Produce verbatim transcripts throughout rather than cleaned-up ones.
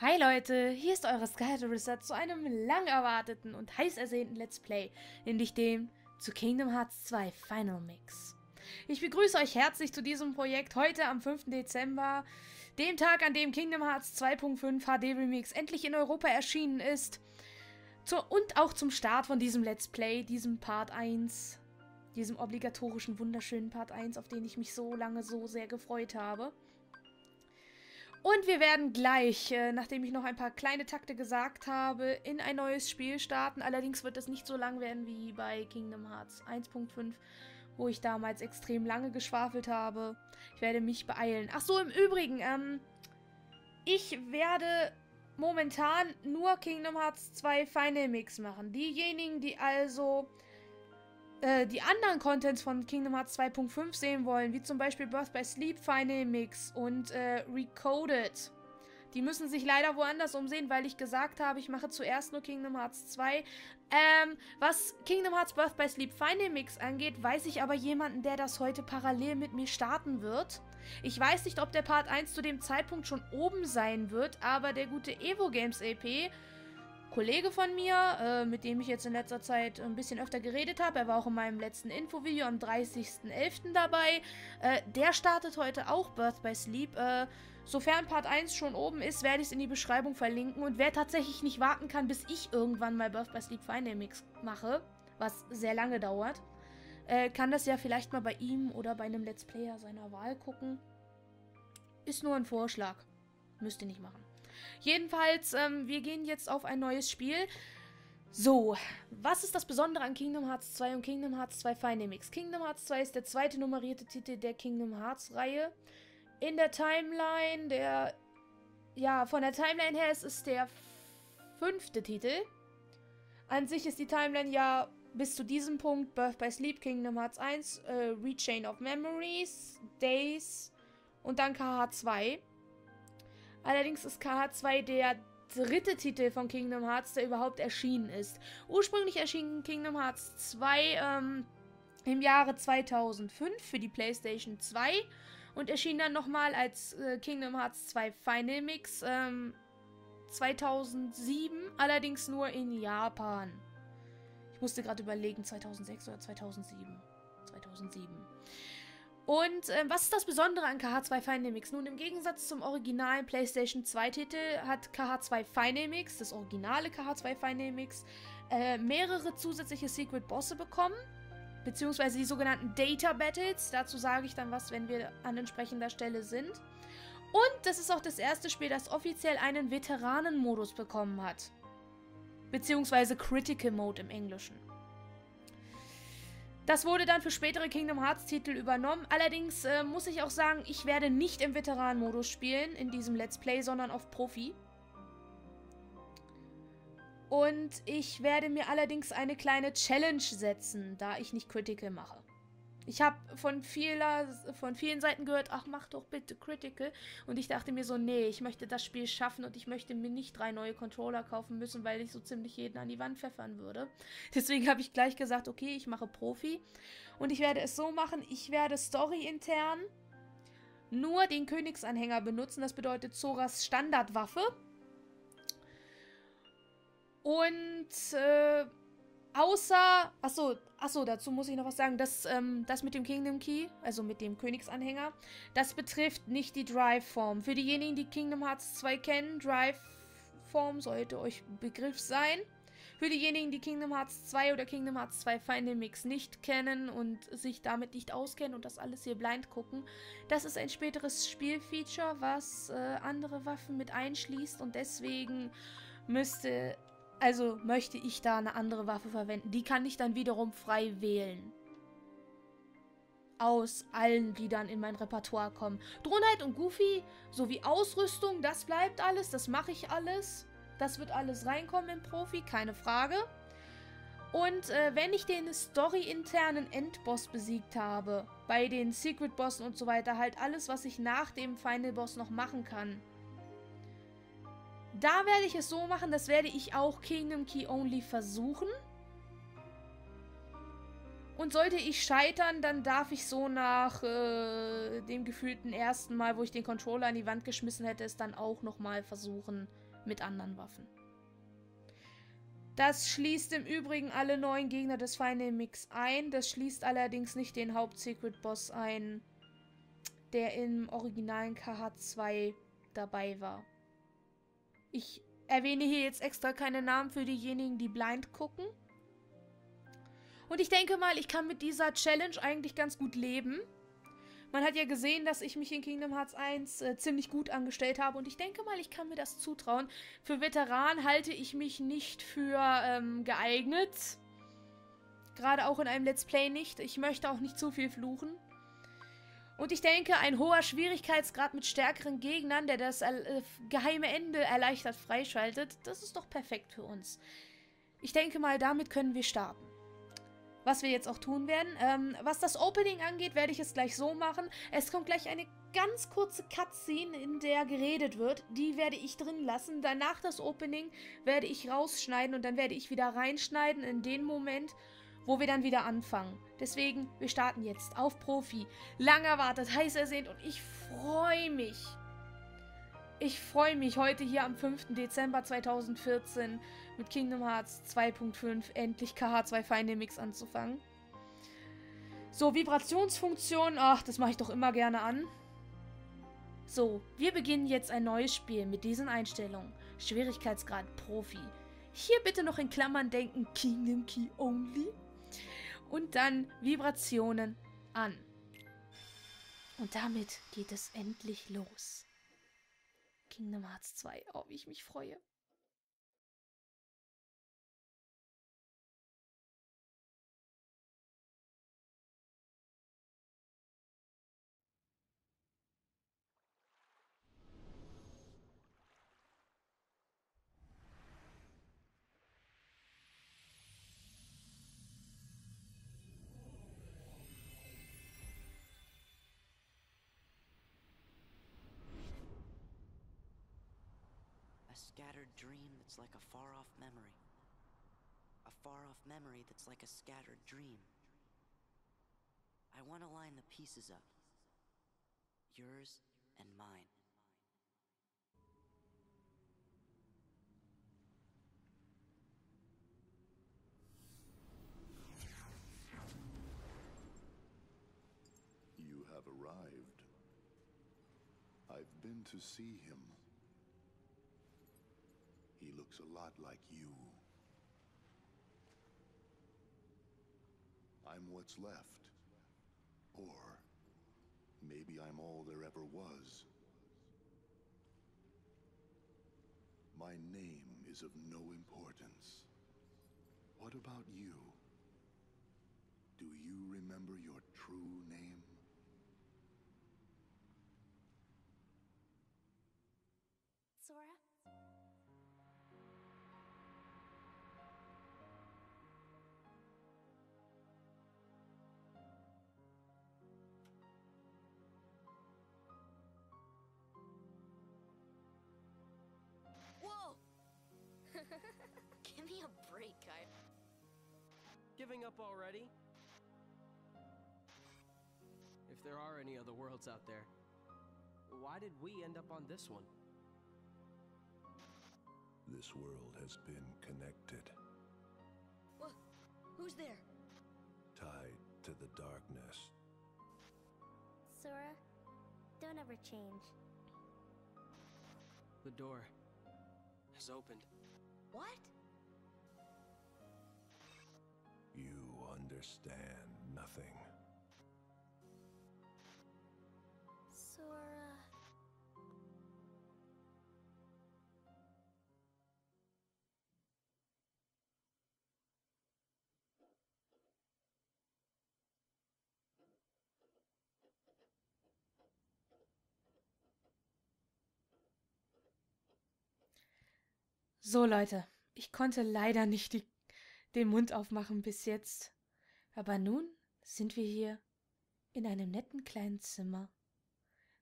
Hi Leute, hier ist eure ScarletArisa zu einem lang erwarteten und heiß ersehnten Let's Play, nämlich dem zu Kingdom Hearts zwei Final Mix. Ich begrüße euch herzlich zu diesem Projekt heute am fünften Dezember, dem Tag, an dem Kingdom Hearts zwei Punkt fünf H D Remix endlich in Europa erschienen ist zur, und auch zum Start von diesem Let's Play, diesem Part eins, diesem obligatorischen, wunderschönen Part eins, auf den ich mich so lange so sehr gefreut habe. Und wir werden gleich, äh, nachdem ich noch ein paar kleine Takte gesagt habe, in ein neues Spiel starten. Allerdings wird es nicht so lang werden wie bei Kingdom Hearts eins Punkt fünf, wo ich damals extrem lange geschwafelt habe. Ich werde mich beeilen. Ach so, im Übrigen, ähm, ich werde momentan nur Kingdom Hearts zwei Final Mix machen. Diejenigen, die also äh, die anderen Contents von Kingdom Hearts zwei Punkt fünf sehen wollen, wie zum Beispiel Birth by Sleep Final Mix und äh, Recoded, die müssen sich leider woanders umsehen, weil ich gesagt habe, ich mache zuerst nur Kingdom Hearts zwei. Ähm, was Kingdom Hearts Birth by Sleep Final Mix angeht, weiß ich aber jemanden, der das heute parallel mit mir starten wird. Ich weiß nicht, ob der Part eins zu dem Zeitpunkt schon oben sein wird, aber der gute Evo Games E P, Kollege von mir, äh, mit dem ich jetzt in letzter Zeit ein bisschen öfter geredet habe, er war auch in meinem letzten Infovideo am dreißigsten elften dabei, äh, der startet heute auch Birth by Sleep. äh, Sofern Part eins schon oben ist, werde ich es in die Beschreibung verlinken. Und wer tatsächlich nicht warten kann, bis ich irgendwann mal Birth by Sleep Final Mix mache, was sehr lange dauert, äh, kann das ja vielleicht mal bei ihm oder bei einem Let's Player seiner Wahl gucken. Ist nur ein Vorschlag. Müsst ihr nicht machen. Jedenfalls, ähm, wir gehen jetzt auf ein neues Spiel. So, was ist das Besondere an Kingdom Hearts zwei und Kingdom Hearts zwei Final Mix? Kingdom Hearts zwei ist der zweite nummerierte Titel der Kingdom Hearts Reihe. In der Timeline, der, ja, von der Timeline her ist es der fünfte Titel. An sich ist die Timeline ja bis zu diesem Punkt Birth by Sleep, Kingdom Hearts eins, äh, Re:Chain of Memories, Days und dann K H zwei. Allerdings ist K H zwei der dritte Titel von Kingdom Hearts, der überhaupt erschienen ist. Ursprünglich erschien Kingdom Hearts zwei ähm, im Jahre zweitausendfünf für die PlayStation zwei. Und erschien dann nochmal als äh, Kingdom Hearts zwei Final Mix ähm, zweitausendsieben, allerdings nur in Japan. Ich musste gerade überlegen, zweitausendsechs oder zweitausendsieben. zweitausendsieben. Und ähm, was ist das Besondere an K H zwei Final Mix? Nun, im Gegensatz zum originalen PlayStation zwei Titel hat K H zwei Final Mix, das originale K H zwei Final Mix, äh, mehrere zusätzliche Secret Bosse bekommen. Beziehungsweise die sogenannten Data Battles. Dazu sage ich dann was, wenn wir an entsprechender Stelle sind. Und das ist auch das erste Spiel, das offiziell einen Veteranenmodus bekommen hat. Beziehungsweise Critical Mode im Englischen. Das wurde dann für spätere Kingdom Hearts Titel übernommen. Allerdings äh, muss ich auch sagen, ich werde nicht im Veteranenmodus spielen in diesem Let's Play, sondern auf Profi. Und ich werde mir allerdings eine kleine Challenge setzen, da ich nicht Critical mache. Ich habe von, von vielen Seiten gehört, ach, mach doch bitte Critical. Und ich dachte mir so, nee, ich möchte das Spiel schaffen und ich möchte mir nicht drei neue Controller kaufen müssen, weil ich so ziemlich jeden an die Wand pfeffern würde. Deswegen habe ich gleich gesagt, okay, ich mache Profi. Und ich werde es so machen, ich werde storyintern nur den Königsanhänger benutzen. Das bedeutet Soras Standardwaffe. Und äh, außer, achso, achso, dazu muss ich noch was sagen, das, ähm, das mit dem Kingdom Key, also mit dem Königsanhänger, das betrifft nicht die Drive-Form. Für diejenigen, die Kingdom Hearts zwei kennen, Drive-Form sollte euch Begriff sein. Für diejenigen, die Kingdom Hearts zwei oder Kingdom Hearts zwei Final Mix nicht kennen und sich damit nicht auskennen und das alles hier blind gucken, das ist ein späteres Spielfeature, was äh, andere Waffen mit einschließt und deswegen müsste... Also möchte ich da eine andere Waffe verwenden. Die kann ich dann wiederum frei wählen. Aus allen, die dann in mein Repertoire kommen. Drohnheit und Goofy sowie Ausrüstung, das bleibt alles. Das mache ich alles. Das wird alles reinkommen im Profi, keine Frage. Und äh, wenn ich den storyinternen Endboss besiegt habe, bei den Secret-Bossen und so weiter, halt alles, was ich nach dem Final-Boss noch machen kann, da werde ich es so machen, das werde ich auch Kingdom Key Only versuchen. Und sollte ich scheitern, dann darf ich so nach äh, dem gefühlten ersten Mal, wo ich den Controller an die Wand geschmissen hätte, es dann auch nochmal versuchen mit anderen Waffen. Das schließt im Übrigen alle neuen Gegner des Final Mix ein. Das schließt allerdings nicht den Haupt-Secret-Boss ein, der im originalen K H zwei dabei war. Ich erwähne hier jetzt extra keine Namen für diejenigen, die blind gucken. Und ich denke mal, ich kann mit dieser Challenge eigentlich ganz gut leben. Man hat ja gesehen, dass ich mich in Kingdom Hearts eins äh, ziemlich gut angestellt habe. Und ich denke mal, ich kann mir das zutrauen. Für Veteran halte ich mich nicht für ähm, geeignet. Gerade auch in einem Let's Play nicht. Ich möchte auch nicht zu viel fluchen. Und ich denke, ein hoher Schwierigkeitsgrad mit stärkeren Gegnern, der das äh, geheime Ende erleichtert freischaltet, das ist doch perfekt für uns. Ich denke mal, damit können wir starten. Was wir jetzt auch tun werden. Ähm, was das Opening angeht, werde ich es gleich so machen. Es kommt gleich eine ganz kurze Cutscene, in der geredet wird. Die werde ich drin lassen. Danach das Opening werde ich rausschneiden und dann werde ich wieder reinschneiden in den Moment, wo wir dann wieder anfangen. Deswegen, wir starten jetzt auf Profi. Lang erwartet, heiß ersehnt und ich freue mich. Ich freue mich heute hier am fünften Dezember zweitausendvierzehn mit Kingdom Hearts zwei Punkt fünf endlich K H zwei Final Mix anzufangen. So, Vibrationsfunktion, ach, das mache ich doch immer gerne an. So, wir beginnen jetzt ein neues Spiel mit diesen Einstellungen. Schwierigkeitsgrad Profi. Hier bitte noch in Klammern denken, Kingdom Key Only. Und dann Vibrationen an. Und damit geht es endlich los. Kingdom Hearts zwei. Oh, wie ich mich freue. A scattered dream that's like a far-off memory. A far-off memory that's like a scattered dream. I want to line the pieces up. Yours and mine. You have arrived. I've been to see him. He looks a lot like you. I'm what's left. Or maybe I'm all there ever was. My name is of no importance. What about you? Do you remember your true name? Sora? Give me a break, I... Giving up already? If there are any other worlds out there, why did we end up on this one? This world has been connected. Well, who's there? Tied to the darkness. Sora, don't ever change. The door has opened. What? You understand nothing. Sora. So Leute, ich konnte leider nicht die, den Mund aufmachen bis jetzt, aber nun sind wir hier in einem netten kleinen Zimmer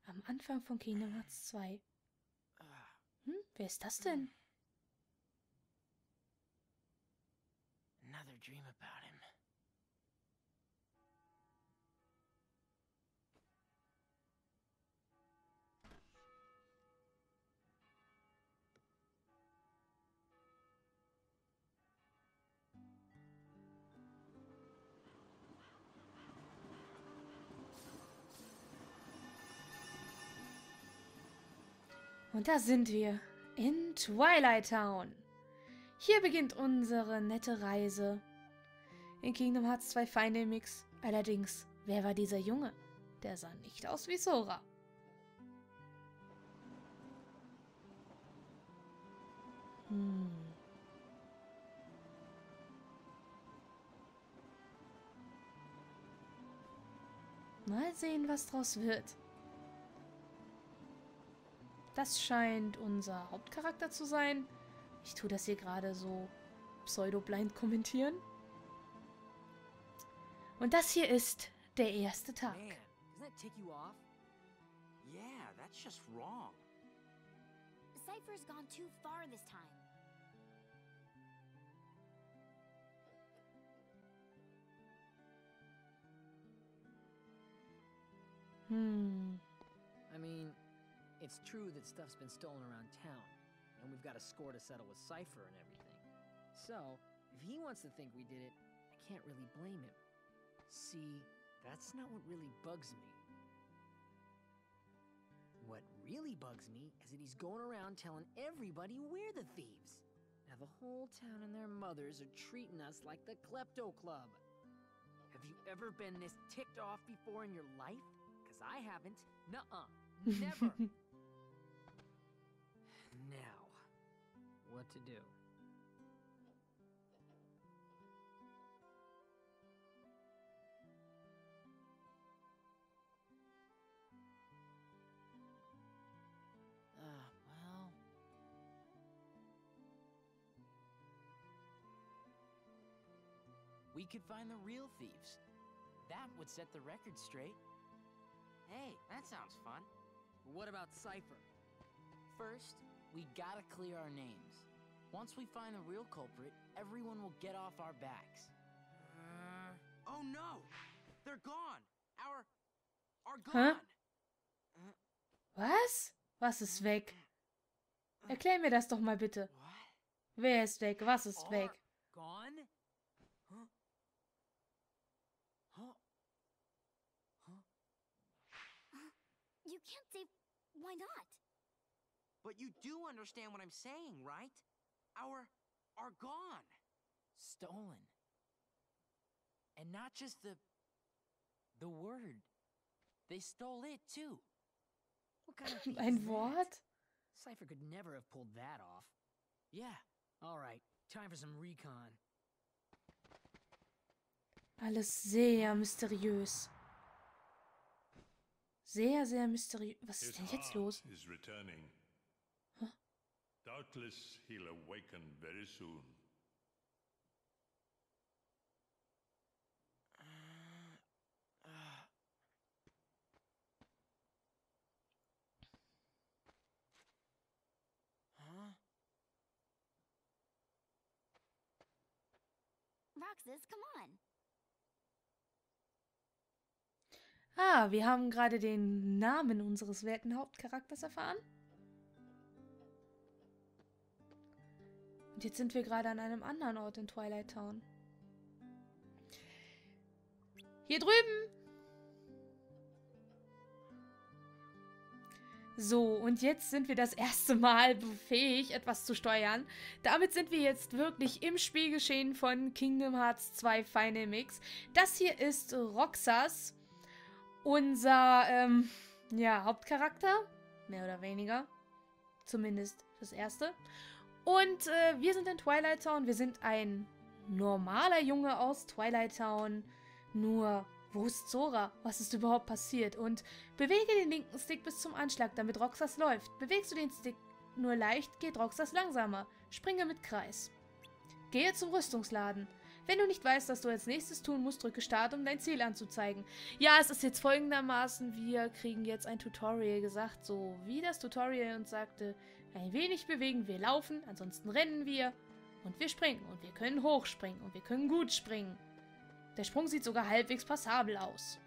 am Anfang von Kingdom Hearts zwei. Hm, wer ist das denn? Another dream about him. Und da sind wir, in Twilight Town. Hier beginnt unsere nette Reise. In Kingdom Hearts zwei Final Mix. Allerdings, wer war dieser Junge? Der sah nicht aus wie Sora. Hm. Mal sehen, was draus wird. Das scheint unser Hauptcharakter zu sein. Ich tue das hier gerade so pseudo-blind kommentieren. Und das hier ist der erste Tag. Man, doesn't that tick you off? Yeah, that's just wrong. Cypher's gone too far this time. Hmm. I mean, it's true that stuff's been stolen around town, and we've got a score to settle with Cypher and everything. So, if he wants to think we did it, I can't really blame him. See, that's not what really bugs me. What really bugs me is that he's going around telling everybody we're the thieves. Now the whole town and their mothers are treating us like the Klepto Club. Have you ever been this ticked off before in your life? Because I haven't. Nuh-uh. Never. Now, what to do? We could find the real thieves. That would set the record straight. Hey, that sounds fun. But what about Cypher? First, we gotta clear our names. Once we find the real culprit, everyone will get off our backs. Uh, oh no! They're gone! Our... are gone! Huh? Was? Was ist weg? Erklär mir das doch mal bitte. What? Wer ist weg? Was ist are weg? Gone? You can't say, why not? But you do understand what I'm saying, right? Our are gone. Stolen. And not just the the word. They stole it too. What kind of Ein Wort? Seifer could never have pulled that off. Yeah. All right. Time for some recon. Alles sehr mysteriös. Sehr, sehr mysteriös. Was ist denn jetzt los? Huh? Doubtless he'll awaken very soon. Uh, uh. Huh? Roxas, come on. Ah, wir haben gerade den Namen unseres werten Hauptcharakters erfahren. Und jetzt sind wir gerade an einem anderen Ort in Twilight Town. Hier drüben! So, und jetzt sind wir das erste Mal befähigt, etwas zu steuern. Damit sind wir jetzt wirklich im Spielgeschehen von Kingdom Hearts zwei Final Mix. Das hier ist Roxas. Unser, ähm, ja, Hauptcharakter, mehr oder weniger, zumindest das erste. Und äh, wir sind in Twilight Town, wir sind ein normaler Junge aus Twilight Town, nur, wo ist Sora? Was ist überhaupt passiert? Und bewege den linken Stick bis zum Anschlag, damit Roxas läuft. Bewegst du den Stick nur leicht, geht Roxas langsamer. Springe mit Kreis. Gehe zum Rüstungsladen. Wenn du nicht weißt, was du als nächstes tun musst, drücke Start, um dein Ziel anzuzeigen. Ja, es ist jetzt folgendermaßen, wir kriegen jetzt ein Tutorial gesagt, so wie das Tutorial uns sagte, ein wenig bewegen, wir laufen, ansonsten rennen wir und wir springen und wir können hochspringen und wir können gut springen. Der Sprung sieht sogar halbwegs passabel aus.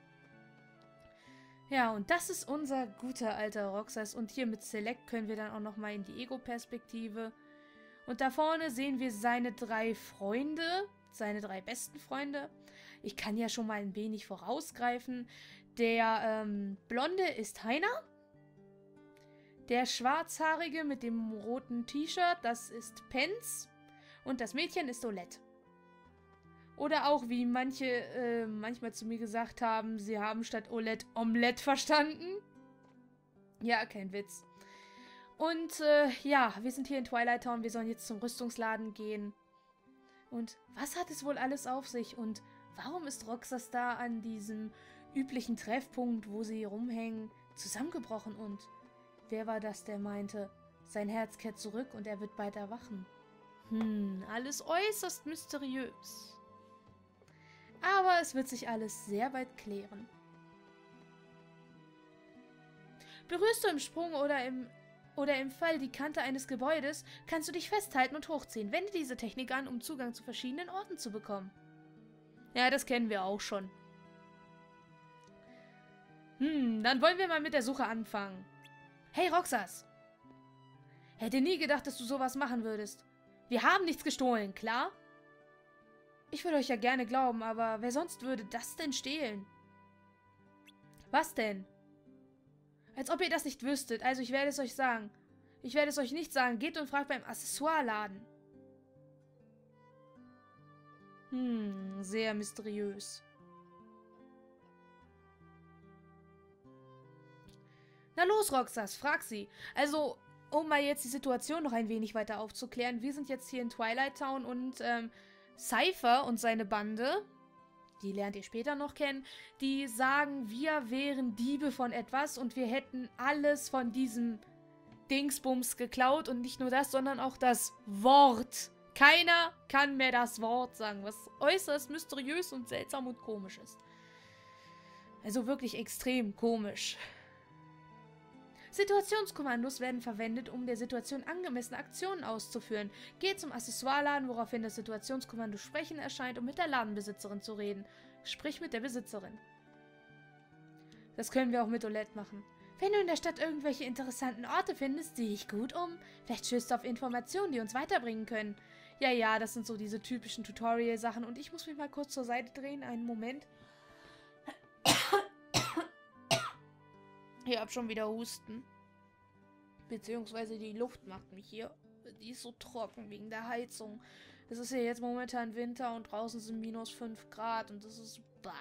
Ja, und das ist unser guter alter Roxas und hier mit Select können wir dann auch nochmal in die Ego-Perspektive. Und da vorne sehen wir seine drei Freunde. Seine drei besten Freunde. Ich kann ja schon mal ein wenig vorausgreifen. Der ähm, Blonde ist Hayner. Der Schwarzhaarige mit dem roten T-Shirt, das ist Pence. Und das Mädchen ist Olette. Oder auch, wie manche äh, manchmal zu mir gesagt haben, sie haben statt Olette Omelette verstanden. Ja, kein Witz. Und äh, ja, wir sind hier in Twilight Town. Wir sollen jetzt zum Rüstungsladen gehen. Und was hat es wohl alles auf sich? Und warum ist Roxas da an diesem üblichen Treffpunkt, wo sie rumhängen, zusammengebrochen? Und wer war das, der meinte, sein Herz kehrt zurück und er wird bald erwachen? Hm, alles äußerst mysteriös. Aber es wird sich alles sehr bald klären. Berührst du im Sprung oder im, oder im Fall die Kante eines Gebäudes, kannst du dich festhalten und hochziehen. Wende diese Technik an, um Zugang zu verschiedenen Orten zu bekommen. Ja, das kennen wir auch schon. Hm, dann wollen wir mal mit der Suche anfangen. Hey, Roxas! Hätte nie gedacht, dass du sowas machen würdest. Wir haben nichts gestohlen, klar? Ich würde euch ja gerne glauben, aber wer sonst würde das denn stehlen? Was denn? Als ob ihr das nicht wüsstet, also ich werde es euch sagen. Ich werde es euch nicht sagen. Geht und fragt beim Accessoireladen. Hm, sehr mysteriös. Na los, Roxas, frag sie. Also, um mal jetzt die Situation noch ein wenig weiter aufzuklären. Wir sind jetzt hier in Twilight Town und ähm, Seifer und seine Bande, die lernt ihr später noch kennen, die sagen, wir wären Diebe von etwas und wir hätten alles von diesem Dingsbums geklaut. Und nicht nur das, sondern auch das Wort. Keiner kann mehr das Wort sagen, was äußerst mysteriös und seltsam und komisch ist. Also wirklich extrem komisch. Situationskommandos werden verwendet, um der Situation angemessene Aktionen auszuführen. Geht zum Accessoireladen, woraufhin das Situationskommando Sprechen erscheint, um mit der Ladenbesitzerin zu reden. Sprich mit der Besitzerin. Das können wir auch mit Olette machen. Wenn du in der Stadt irgendwelche interessanten Orte findest, sieh dich gut um. Vielleicht stößt du auf Informationen, die uns weiterbringen können. Ja, ja, das sind so diese typischen Tutorial-Sachen. Und ich muss mich mal kurz zur Seite drehen. Einen Moment. Ich hab schon wieder Husten. Beziehungsweise die Luft macht mich hier. Die ist so trocken wegen der Heizung. Es ist ja jetzt momentan Winter und draußen sind minus fünf Grad und das ist... Bah.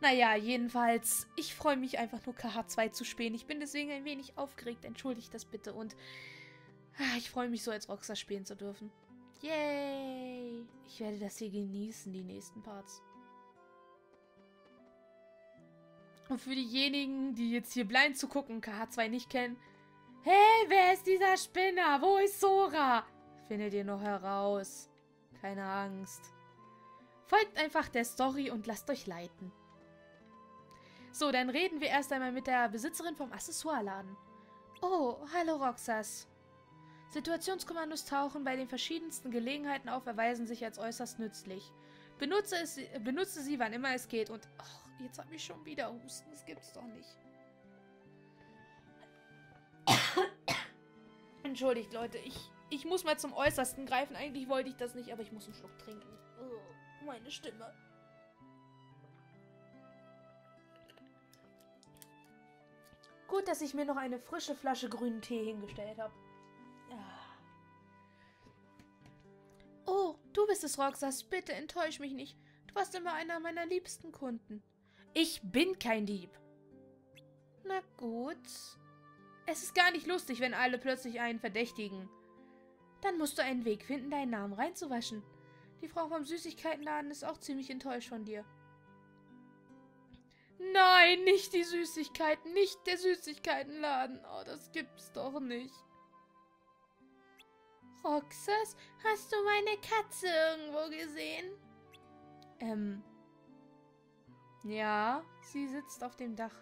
Naja, jedenfalls, ich freue mich einfach nur K H zwei zu spielen. Ich bin deswegen ein wenig aufgeregt. Entschuldigt das bitte und... Ah, ich freue mich so, als Roxas spielen zu dürfen. Yay! Ich werde das hier genießen, die nächsten Parts. Und für diejenigen, die jetzt hier blind zu gucken, K H zwei nicht kennen. Hey, wer ist dieser Spinner? Wo ist Sora? Findet ihr noch heraus. Keine Angst. Folgt einfach der Story und lasst euch leiten. So, dann reden wir erst einmal mit der Besitzerin vom Accessoireladen. Oh, hallo Roxas. Situationskommandos tauchen bei den verschiedensten Gelegenheiten auf, erweisen sich als äußerst nützlich. Benutze, es, benutze sie, wann immer es geht und... Oh, jetzt hab ich schon wieder Husten. Das gibt's doch nicht. Entschuldigt, Leute. Ich, ich muss mal zum Äußersten greifen. Eigentlich wollte ich das nicht, aber ich muss einen Schluck trinken. Oh, meine Stimme. Gut, dass ich mir noch eine frische Flasche grünen Tee hingestellt habe. Oh, du bist es, Roxas. Bitte enttäusch mich nicht. Du warst immer einer meiner liebsten Kunden. Ich bin kein Dieb. Na gut. Es ist gar nicht lustig, wenn alle plötzlich einen verdächtigen. Dann musst du einen Weg finden, deinen Namen reinzuwaschen. Die Frau vom Süßigkeitenladen ist auch ziemlich enttäuscht von dir. Nein, nicht die Süßigkeiten, nicht der Süßigkeitenladen. Oh, das gibt's doch nicht. Roxas, hast du meine Katze irgendwo gesehen? Ähm... Ja, sie sitzt auf dem Dach.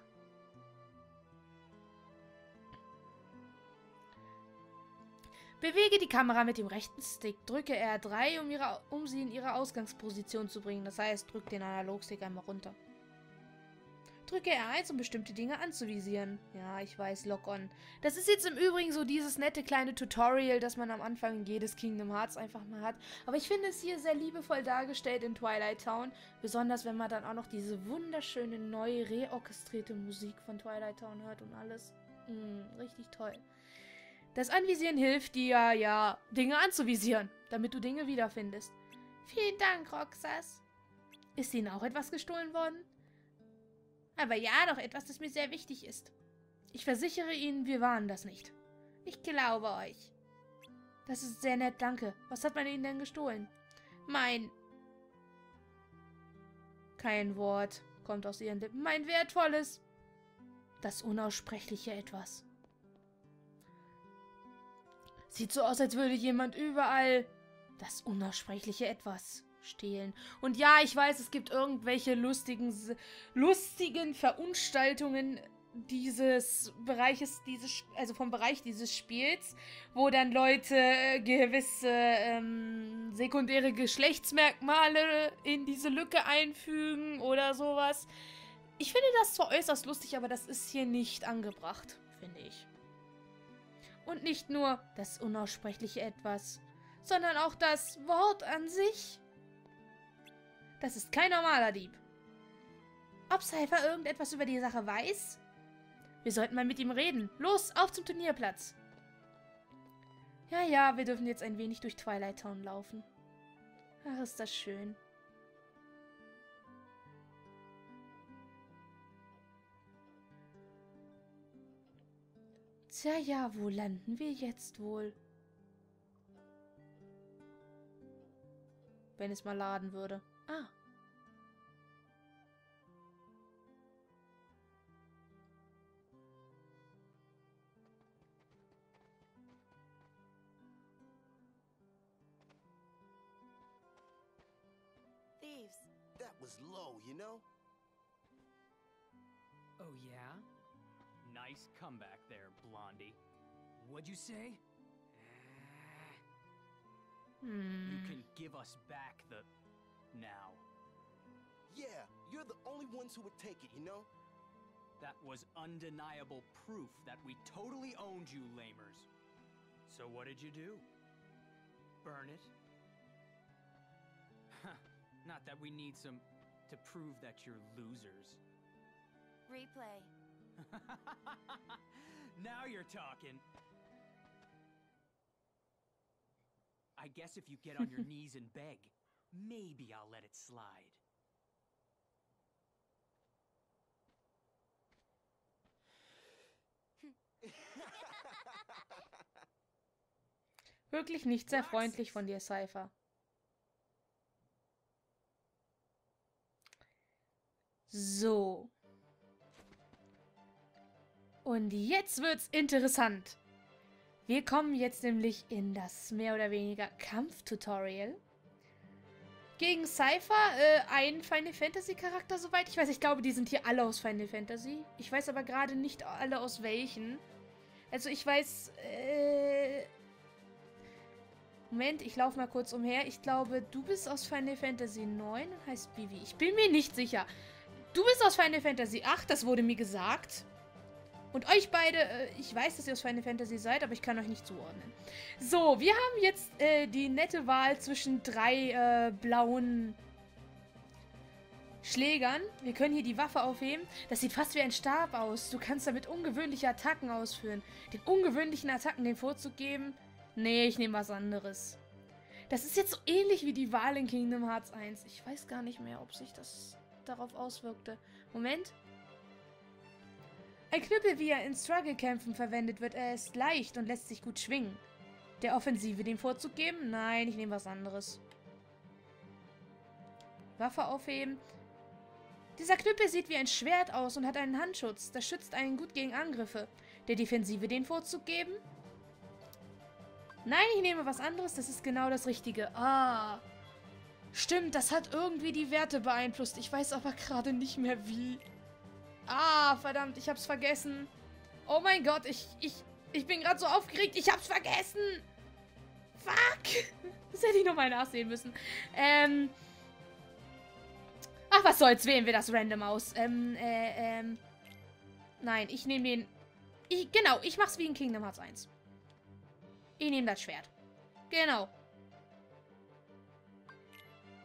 Bewege die Kamera mit dem rechten Stick. Drücke R drei, um, ihre, um sie in ihre Ausgangsposition zu bringen. Das heißt, drück den Analogstick einmal runter. Drücke R eins, um bestimmte Dinge anzuvisieren. Ja, ich weiß, lock on. Das ist jetzt im Übrigen so dieses nette kleine Tutorial, das man am Anfang jedes Kingdom Hearts einfach mal hat. Aber ich finde es hier sehr liebevoll dargestellt in Twilight Town. Besonders, wenn man dann auch noch diese wunderschöne, neu reorchestrierte Musik von Twilight Town hört und alles. Mm, richtig toll. Das Anvisieren hilft dir, ja, Dinge anzuvisieren, damit du Dinge wiederfindest. Vielen Dank, Roxas. Ist Ihnen auch etwas gestohlen worden? Aber ja, doch etwas, das mir sehr wichtig ist. Ich versichere Ihnen, wir waren das nicht. Ich glaube euch. Das ist sehr nett, danke. Was hat man Ihnen denn gestohlen? Mein... Kein Wort kommt aus Ihren Lippen. Mein wertvolles... Das unaussprechliche Etwas. Sieht so aus, als würde jemand überall das unaussprechliche Etwas stehlen. Und ja, ich weiß, es gibt irgendwelche lustigen, lustigen Verunstaltungen dieses Bereiches, dieses, also vom Bereich dieses Spiels, wo dann Leute gewisse ähm, sekundäre Geschlechtsmerkmale in diese Lücke einfügen oder sowas. Ich finde das zwar äußerst lustig, aber das ist hier nicht angebracht, finde ich. Und nicht nur das unaussprechliche Etwas, sondern auch das Wort an sich. Das ist kein normaler Dieb. Ob Seifer irgendetwas über die Sache weiß? Wir sollten mal mit ihm reden. Los, auf zum Turnierplatz. Ja, ja, wir dürfen jetzt ein wenig durch Twilight Town laufen. Ach, ist das schön. Tja, ja, wo landen wir jetzt wohl? Wenn es mal laden würde. Ah. Thieves. That was low, you know? Oh yeah? Nice comeback there, Blondie. What'd you say? Hmm. You can give us back the... now. Yeah, you're the only ones who would take it, you know? That was undeniable proof that we totally owned you, lamers. So what did you do? Burn it? Huh. Not that we need some... to prove that you're losers. Replay. Now you're talking. I guess if you get on your knees and beg, maybe I'll let it slide. Wirklich nicht sehr freundlich von dir, Seifer. So. Und jetzt wird's interessant. Wir kommen jetzt nämlich in das mehr oder weniger Kampftutorial. Gegen Seifer, äh, ein Final Fantasy Charakter, soweit ich weiß. Ich glaube, die sind hier alle aus Final Fantasy. Ich weiß aber gerade nicht alle aus welchen. Also ich weiß, äh... Moment, ich laufe mal kurz umher. Ich glaube, du bist aus Final Fantasy neun und heißt Vivi. Ich bin mir nicht sicher. Du bist aus Final Fantasy acht, das wurde mir gesagt. Und euch beide, ich weiß, dass ihr aus Final Fantasy seid, aber ich kann euch nicht zuordnen. So, wir haben jetzt äh, die nette Wahl zwischen drei äh, blauen Schlägern. Wir können hier die Waffe aufheben. Das sieht fast wie ein Stab aus. Du kannst damit ungewöhnliche Attacken ausführen. Den ungewöhnlichen Attacken den Vorzug geben? Nee, ich nehme was anderes. Das ist jetzt so ähnlich wie die Wahl in Kingdom Hearts eins. Ich weiß gar nicht mehr, ob sich das darauf auswirkte. Moment. Ein Knüppel, wie er in Struggle-Kämpfen verwendet wird, er ist leicht und lässt sich gut schwingen. Der Offensive den Vorzug geben? Nein, ich nehme was anderes. Waffe aufheben. Dieser Knüppel sieht wie ein Schwert aus und hat einen Handschutz. Das schützt einen gut gegen Angriffe. Der Defensive den Vorzug geben? Nein, ich nehme was anderes. Das ist genau das Richtige. Ah. Stimmt, das hat irgendwie die Werte beeinflusst. Ich weiß aber gerade nicht mehr wie... Ah, verdammt, ich hab's vergessen. Oh mein Gott, ich, ich, ich bin gerade so aufgeregt, ich hab's vergessen. Fuck. Das hätte ich nochmal nachsehen müssen. Ähm. Ach, was soll's, wählen wir das random aus. Ähm, äh, ähm. Nein, ich nehme den... Ich, genau, ich mach's wie in Kingdom Hearts eins. Ich nehme das Schwert. Genau.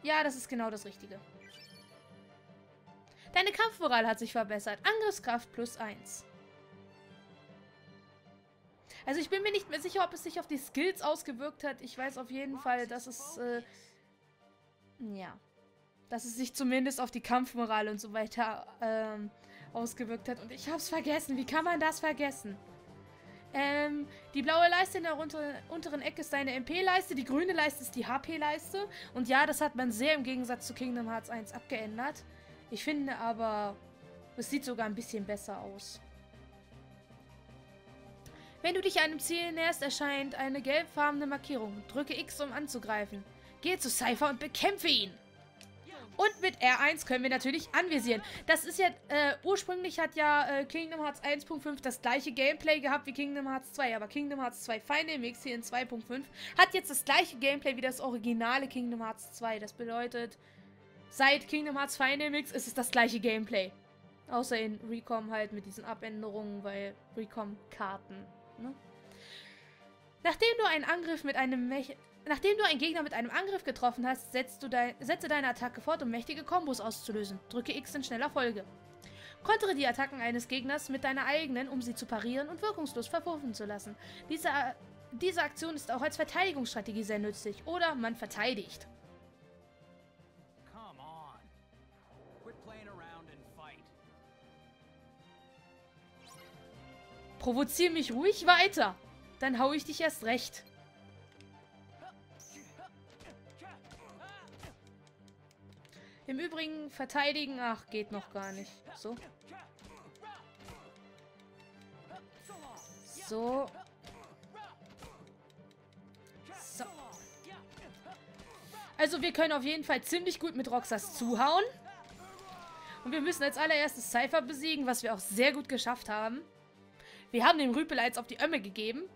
Ja, das ist genau das Richtige. Deine Kampfmoral hat sich verbessert. Angriffskraft plus eins. Also ich bin mir nicht mehr sicher, ob es sich auf die Skills ausgewirkt hat. Ich weiß auf jeden Fall, dass es, äh, ja, dass es sich zumindest auf die Kampfmoral und so weiter ähm, ausgewirkt hat. Und ich hab's vergessen. Wie kann man das vergessen? Ähm, die blaue Leiste in der unter, unteren Ecke ist deine M P-Leiste, die grüne Leiste ist die H P-Leiste. Und ja, das hat man sehr im Gegensatz zu Kingdom Hearts eins abgeändert. Ich finde aber, es sieht sogar ein bisschen besser aus. Wenn du dich einem Ziel näherst, erscheint eine gelbfarbene Markierung. Drücke X, um anzugreifen. Gehe zu Seifer und bekämpfe ihn! Und mit R eins können wir natürlich anvisieren. Das ist ja, äh, ursprünglich hat ja äh, Kingdom Hearts eins Punkt fünf das gleiche Gameplay gehabt wie Kingdom Hearts zwei. Aber Kingdom Hearts zwei Final Mix hier in zwei Punkt fünf hat jetzt das gleiche Gameplay wie das originale Kingdom Hearts zwei. Das bedeutet, seit Kingdom Hearts Final Mix ist es das gleiche Gameplay. Außer in Recom halt mit diesen Abänderungen bei Recom-Karten. Ne? Nachdem du einen Angriff mit einem Mech... Nachdem du einen Gegner mit einem Angriff getroffen hast, setzt du dein, setze deine Attacke fort, um mächtige Kombos auszulösen. Drücke X in schneller Folge. Kontere die Attacken eines Gegners mit deiner eigenen, um sie zu parieren und wirkungslos verpuffen zu lassen. Diese, diese Aktion ist auch als Verteidigungsstrategie sehr nützlich. Oder man verteidigt. Provozier mich ruhig weiter, dann hau ich dich erst recht. Im Übrigen, verteidigen, ach, geht noch gar nicht. So. So. So. Also, wir können auf jeden Fall ziemlich gut mit Roxas zuhauen. Und wir müssen als allererstes Cypher besiegen, was wir auch sehr gut geschafft haben. Wir haben dem Rüpel eins auf die Ömme gegeben.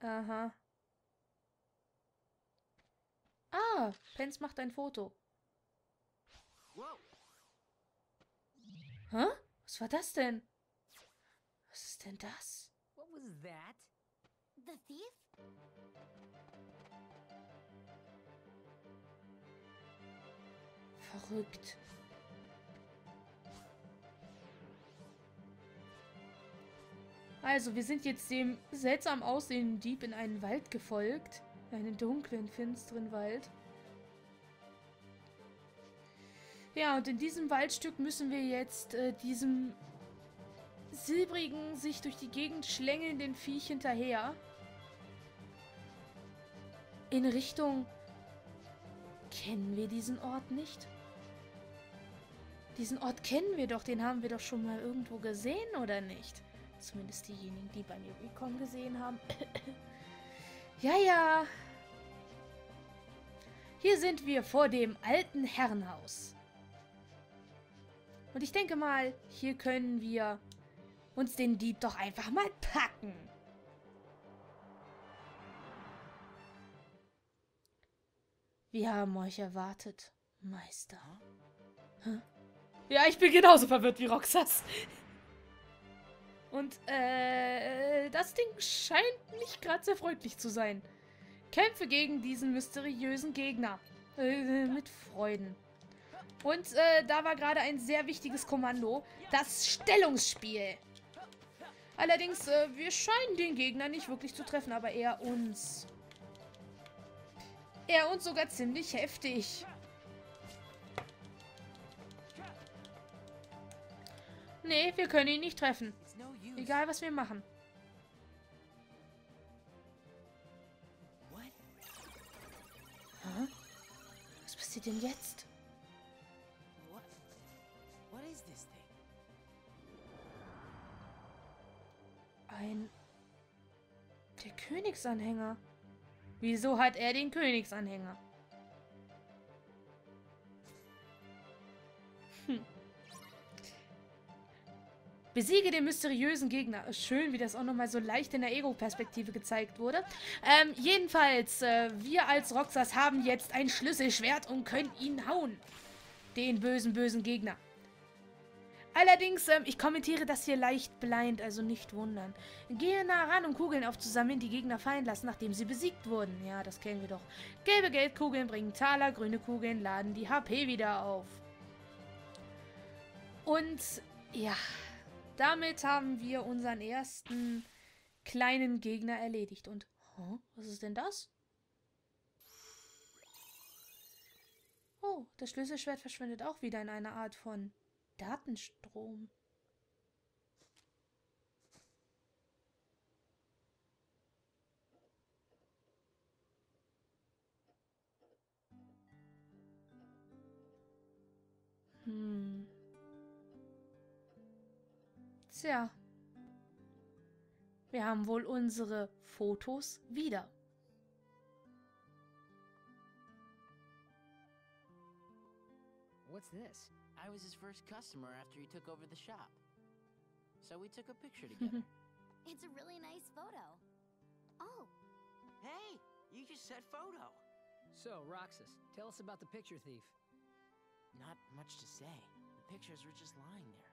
Aha. Ah, Pence macht ein Foto. Hä? Was war das denn? Was ist denn das? Verrückt. Also, wir sind jetzt dem seltsam aussehenden Dieb in einen Wald gefolgt. Einen dunklen, finsteren Wald. Ja, und in diesem Waldstück müssen wir jetzt äh, diesem silbrigen, sich durch die Gegend schlängelnden Viech hinterher. In Richtung... Kennen wir diesen Ort nicht? Diesen Ort kennen wir doch, den haben wir doch schon mal irgendwo gesehen, oder nicht? Zumindest diejenigen, die bei mir Recon gesehen haben. Ja, ja. Hier sind wir vor dem alten Herrenhaus. Und ich denke mal, hier können wir uns den Dieb doch einfach mal packen. Wir haben euch erwartet, Meister. Hä? Ja, ich bin genauso verwirrt wie Roxas. Und, äh, das Ding scheint nicht gerade sehr freundlich zu sein. Kämpfe gegen diesen mysteriösen Gegner. Äh, mit Freuden. Und, äh, da war gerade ein sehr wichtiges Kommando. Das Stellungsspiel. Allerdings, äh, wir scheinen den Gegner nicht wirklich zu treffen, aber eher uns. Er uns sogar ziemlich heftig. Nee, wir können ihn nicht treffen. Egal, was wir machen. Huh? Was passiert denn jetzt? Ein... Der Königsanhänger. Wieso hat er den Königsanhänger? Hm. Besiege den mysteriösen Gegner. Schön, wie das auch nochmal so leicht in der Ego-Perspektive gezeigt wurde. Ähm, jedenfalls, äh, wir als Roxas haben jetzt ein Schlüsselschwert und können ihn hauen. Den bösen, bösen Gegner. Allerdings, ähm, ich kommentiere das hier leicht blind, also nicht wundern. Gehe nah ran, um Kugeln aufzusammeln, die Gegner fallen lassen, nachdem sie besiegt wurden. Ja, das kennen wir doch. Gelbe Geldkugeln bringen Taler, grüne Kugeln laden die H P wieder auf. Und ja, damit haben wir unseren ersten kleinen Gegner erledigt. Und, huh, was ist denn das? Oh, das Schlüsselschwert verschwindet auch wieder in einer Art von Datenstrom. Hm. Tja. Wir haben wohl unsere Fotos wieder. What's this? I was his first customer after he took over the shop. So we took a picture together. It's a really nice photo. Oh. Hey, you just said photo. So, Roxas, tell us about the picture thief. Not much to say. The pictures were just lying there.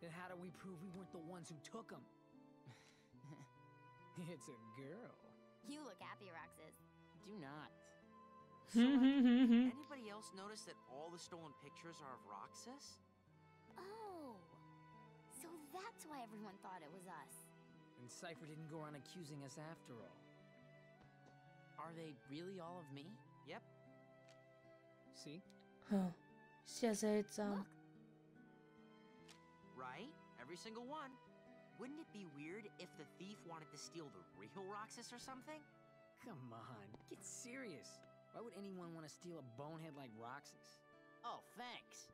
Then how do we prove we weren't the ones who took them? It's a girl. You look happy, Roxas. Do not. So, anybody else notice that all the stolen pictures are of Roxas? Oh, so that's why everyone thought it was us. And Seifer didn't go on accusing us after all. Are they really all of me? Yep. See? Huh. Ist ja seltsam. Right? Every single one. Wouldn't it be weird if the thief wanted to steal the real Roxas or something? Come on, get serious. Why would anyone want to steal a bonehead like Roxas? Oh, thanks.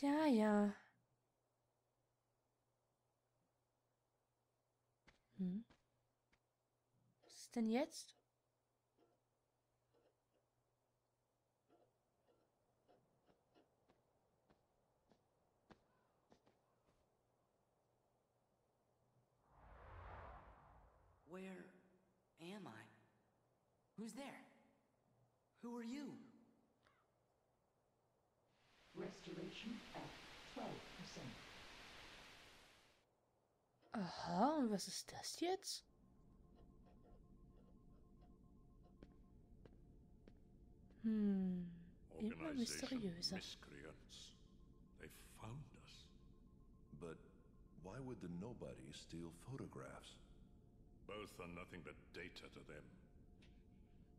Tja, ja. Hm. Was ist denn jetzt? Where am I? Who's there? Who are you? Restoration at twelve percent. Aha, und was ist das jetzt? Hm, immer mysteriöser. They found us. But why would the nobody steal photographs? Both are nothing but data to them.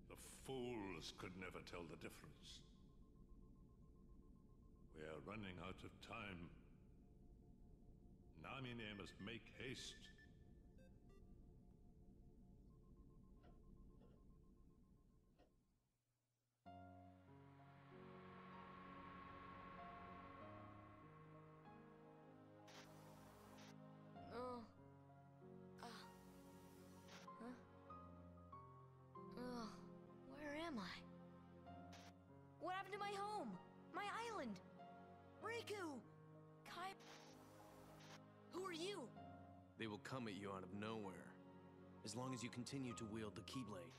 The fools could never tell the difference. We are running out of time. Naminé must make haste. Oh. Uh. Huh? Oh. Where am I? What happened to my home? My island? Riku! Kai... Who are you? They will come at you out of nowhere, as long as you continue to wield the Keyblade.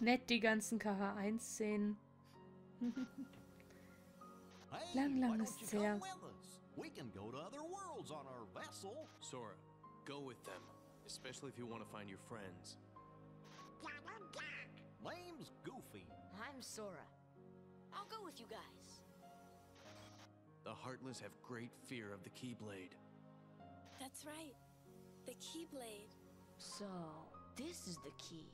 Nett, die ganzen K H eins-Szenen. Lang, lang ist her. We can go to other worlds on our vessel. Sora, go with them, especially if you want to find your friends. Name's Goofy. I'm Sora. I'll go with you guys. The Heartless have great fear of the Keyblade. That's right. The Keyblade. So, this is the key.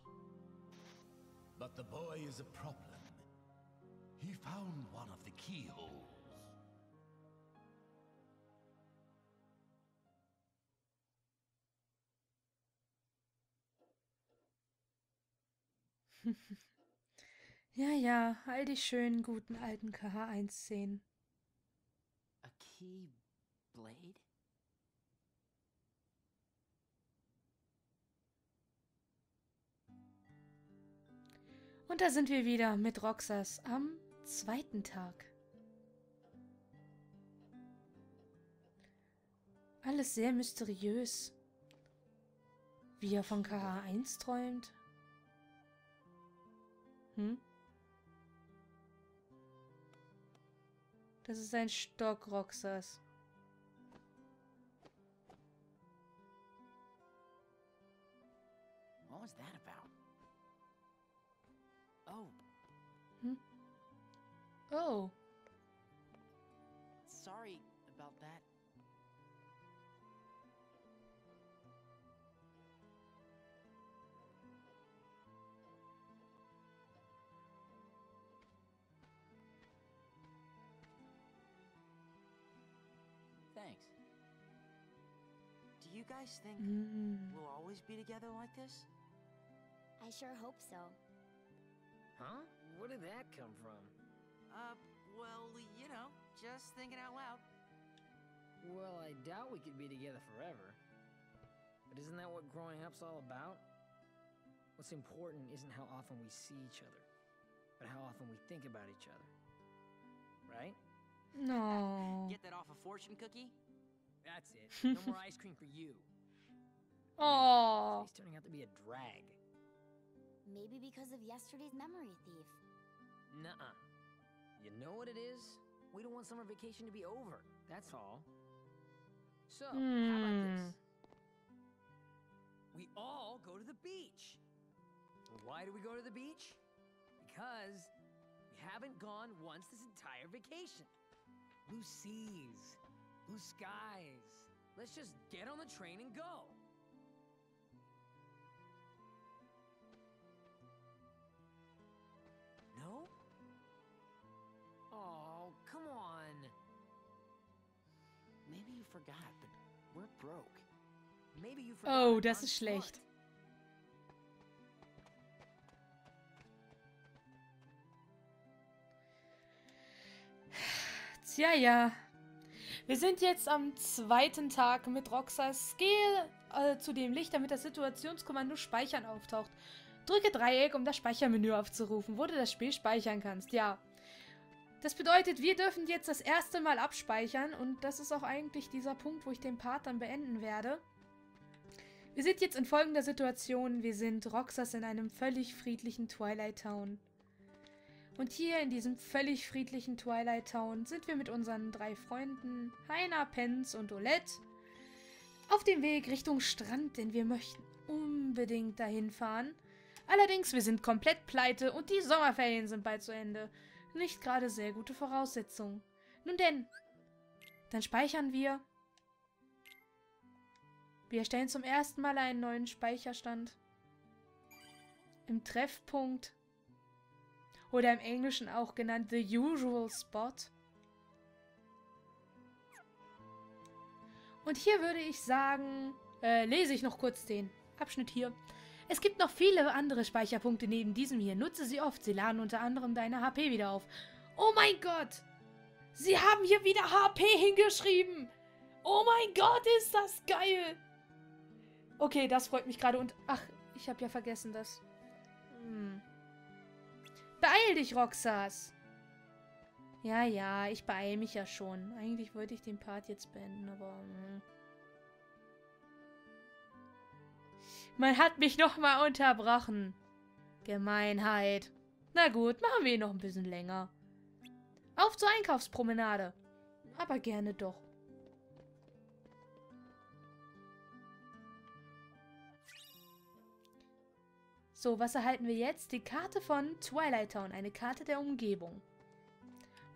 But the boy is a problem. He found one of the keyholes. Ja, ja, all die schönen, guten alten K H eins-Szenen. Keyblade? Und da sind wir wieder mit Roxas am zweiten Tag. Alles sehr mysteriös. Wie er von K H eins träumt. Hm? Das ist ein Stock, Roxas. What was that about? Oh. Hm? Oh. Sorry about that. Thanks. Do you guys think mm. we'll always be together like this? I sure hope so. Huh? Where did that come from? Uh, well, you know, just thinking out loud. Well, I doubt we could be together forever. But isn't that what growing up's all about? What's important isn't how often we see each other, but how often we think about each other. Right? No. Get that off a fortune cookie? That's it. No more ice cream for you. Oh. He's turning out to be a drag. Maybe because of yesterday's memory thief. Nuh-uh. You know what it is? We don't want summer vacation to be over. That's all. So, mm. how about this? We all go to the beach. Why do we go to the beach? Because we haven't gone once this entire vacation. Blue seas, blue skies. Let's just get on the train and go. No? Oh, come on. Maybe you forgot, but we're broke. Maybe you forgot. Oh, das ist schlecht. Tja, ja. Wir sind jetzt am zweiten Tag mit Roxas. Gehe äh, zu dem Licht, damit das Situationskommando Speichern auftaucht. Drücke Dreieck, um das Speichermenü aufzurufen, wo du das Spiel speichern kannst. Ja, das bedeutet, wir dürfen jetzt das erste Mal abspeichern und das ist auch eigentlich dieser Punkt, wo ich den Part dann beenden werde. Wir sind jetzt in folgender Situation. Wir sind Roxas in einem völlig friedlichen Twilight Town. Und hier in diesem völlig friedlichen Twilight Town sind wir mit unseren drei Freunden Hayner, Pence und Olette auf dem Weg Richtung Strand, denn wir möchten unbedingt dahin fahren. Allerdings, wir sind komplett pleite und die Sommerferien sind bald zu Ende. Nicht gerade sehr gute Voraussetzungen. Nun denn, dann speichern wir. Wir erstellen zum ersten Mal einen neuen Speicherstand. Im Treffpunkt. Oder im Englischen auch genannt The Usual Spot. Und hier würde ich sagen, äh, lese ich noch kurz den Abschnitt hier. Es gibt noch viele andere Speicherpunkte neben diesem hier. Nutze sie oft. Sie laden unter anderem deine H P wieder auf. Oh mein Gott! Sie haben hier wieder H P hingeschrieben! Oh mein Gott, ist das geil! Okay, das freut mich gerade und... Ach, ich habe ja vergessen, das... Hm. Beeil dich, Roxas! Ja, ja, ich beeil mich ja schon. Eigentlich wollte ich den Part jetzt beenden, aber... Hm. Man hat mich nochmal unterbrochen. Gemeinheit. Na gut, machen wir ihn noch ein bisschen länger. Auf zur Einkaufspromenade. Aber gerne doch. So, was erhalten wir jetzt? Die Karte von Twilight Town. Eine Karte der Umgebung.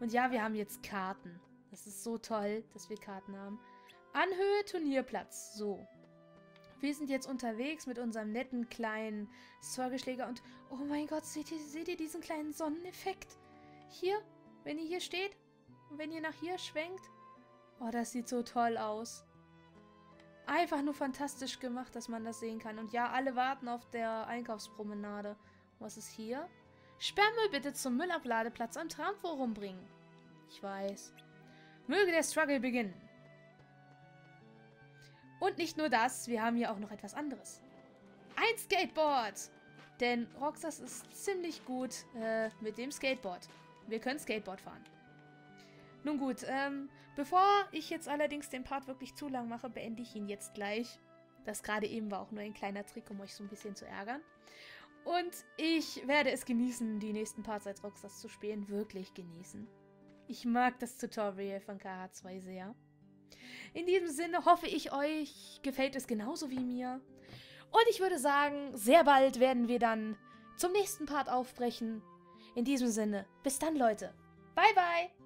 Und ja, wir haben jetzt Karten. Das ist so toll, dass wir Karten haben. Anhöhe, Turnierplatz. So. Wir sind jetzt unterwegs mit unserem netten kleinen Sorgeschläger und... Oh mein Gott, seht ihr, seht ihr diesen kleinen Sonneneffekt? Hier, wenn ihr hier steht und wenn ihr nach hier schwenkt. Oh, das sieht so toll aus. Einfach nur fantastisch gemacht, dass man das sehen kann. Und ja, alle warten auf der Einkaufspromenade. Was ist hier? Sperrmüll bitte zum Müllabladeplatz am Tramforum bringen. Ich weiß. Möge der Struggle beginnen. Und nicht nur das, wir haben hier auch noch etwas anderes. Ein Skateboard! Denn Roxas ist ziemlich gut äh, mit dem Skateboard. Wir können Skateboard fahren. Nun gut, ähm, bevor ich jetzt allerdings den Part wirklich zu lang mache, beende ich ihn jetzt gleich. Das gerade eben war auch nur ein kleiner Trick, um euch so ein bisschen zu ärgern. Und ich werde es genießen, die nächsten Parts als Roxas zu spielen. Wirklich genießen. Ich mag das Tutorial von K H zwei sehr. In diesem Sinne hoffe ich, euch gefällt es genauso wie mir. Und ich würde sagen, sehr bald werden wir dann zum nächsten Part aufbrechen. In diesem Sinne, bis dann, Leute. Bye, bye!